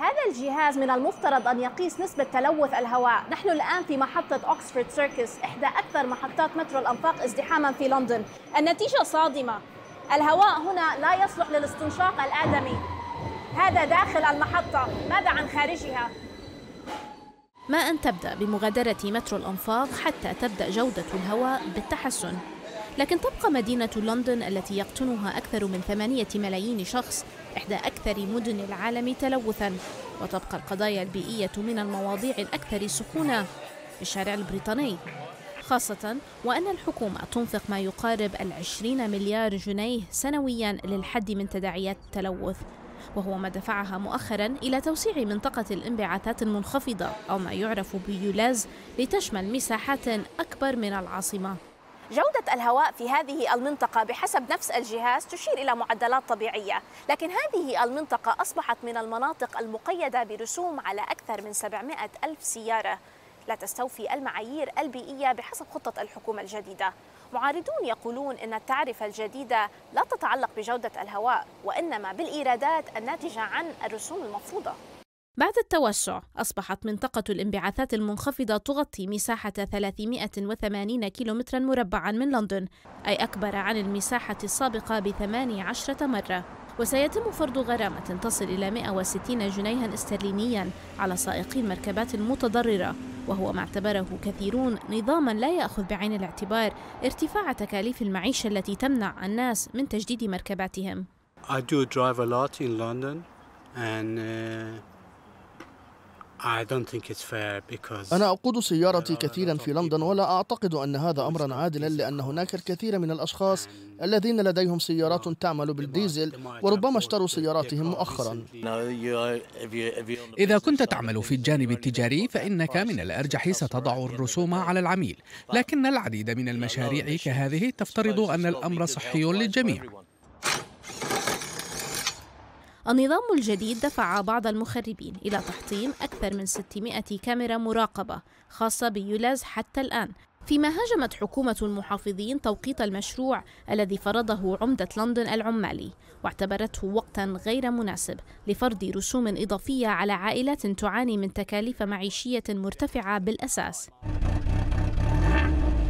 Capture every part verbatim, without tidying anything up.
هذا الجهاز من المفترض أن يقيس نسبة تلوث الهواء. نحن الآن في محطة أوكسفورد سيركس، إحدى أكثر محطات مترو الأنفاق ازدحاما في لندن. النتيجة صادمة، الهواء هنا لا يصلح للاستنشاق الآدمي. هذا داخل المحطة، ماذا عن خارجها؟ ما أن تبدأ بمغادرة مترو الأنفاق حتى تبدأ جودة الهواء بالتحسن، لكن تبقى مدينة لندن التي يقطنها أكثر من ثمانية ملايين شخص إحدى أكثر مدن العالم تلوثاً، وتبقى القضايا البيئية من المواضيع الأكثر سخونة في الشارع البريطاني، خاصة وأن الحكومة تنفق ما يقارب العشرين مليار جنيه سنوياً للحد من تداعيات التلوث، وهو ما دفعها مؤخراً إلى توسيع منطقة الانبعاثات المنخفضة أو ما يعرف بيولاز لتشمل مساحات أكبر من العاصمة. جودة الهواء في هذه المنطقة بحسب نفس الجهاز تشير إلى معدلات طبيعية، لكن هذه المنطقة أصبحت من المناطق المقيدة برسوم على أكثر من سبعمائة ألف سيارة، لا تستوفي المعايير البيئية بحسب خطة الحكومة الجديدة. معارضون يقولون أن التعرفة الجديدة لا تتعلق بجودة الهواء، وإنما بالإيرادات الناتجة عن الرسوم المفروضة. بعد التوسع أصبحت منطقة الانبعاثات المنخفضة تغطي مساحة ثلاثمائة وثمانين كيلومتراً مربعاً من لندن، أي أكبر عن المساحة السابقة بثماني عشرة مرة، وسيتم فرض غرامة تصل إلى مئة وستين جنيهاً استرلينياً على سائقي المركبات المتضررة، وهو ما اعتبره كثيرون نظاماً لا يأخذ بعين الاعتبار ارتفاع تكاليف المعيشة التي تمنع الناس من تجديد مركباتهم. I do drive a lot in London and uh... أنا أقود سيارتي كثيراً في لندن، ولا أعتقد أن هذا أمراً عادلاً، لأن هناك الكثير من الأشخاص الذين لديهم سيارات تعمل بالديزل وربما اشتروا سياراتهم مؤخراً. إذا كنت تعمل في الجانب التجاري فإنك من الأرجح ستضع الرسوم على العميل، لكن العديد من المشاريع كهذه تفترض أن الأمر صحي للجميع. النظام الجديد دفع بعض المخربين إلى تحطيم أكثر من ستمائة كاميرا مراقبة خاصة بيولاز حتى الآن، فيما هاجمت حكومة المحافظين توقيت المشروع الذي فرضه عمدة لندن العمالي، واعتبرته وقتاً غير مناسب لفرض رسوم إضافية على عائلات تعاني من تكاليف معيشية مرتفعة بالأساس.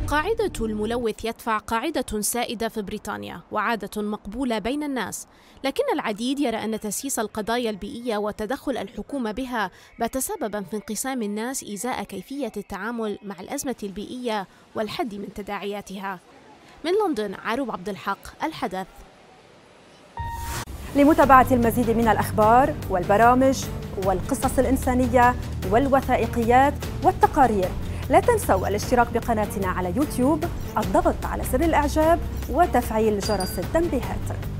قاعدة الملوث يدفع قاعدة سائدة في بريطانيا وعادة مقبولة بين الناس، لكن العديد يرى أن تسييس القضايا البيئية وتدخل الحكومة بها بات سبباً في انقسام الناس إزاء كيفية التعامل مع الأزمة البيئية والحد من تداعياتها. من لندن عروب عبد الحق، الحدث. لمتابعة المزيد من الأخبار والبرامج والقصص الإنسانية والوثائقيات والتقارير، لا تنسوا الاشتراك بقناتنا على يوتيوب، الضغط على زر الإعجاب وتفعيل جرس التنبيهات.